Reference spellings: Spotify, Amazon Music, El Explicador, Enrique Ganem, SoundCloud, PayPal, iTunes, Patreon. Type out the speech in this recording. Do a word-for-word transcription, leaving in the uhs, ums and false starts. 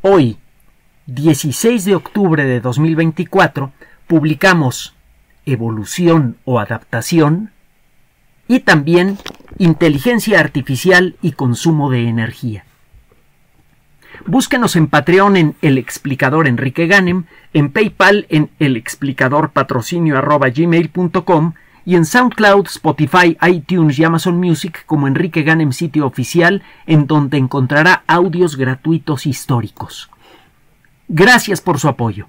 Hoy, dieciséis de octubre de dos mil veinticuatro, publicamos Evolución o Adaptación y también Inteligencia Artificial y Consumo de Energía. Búsquenos en Patreon en El Explicador Enrique Ganem, en PayPal en el explicador patrocinio arroba gmail punto com y en SoundCloud, Spotify, iTunes y Amazon Music como Enrique Ganem Sitio Oficial, en donde encontrará audios gratuitos históricos. Gracias por su apoyo.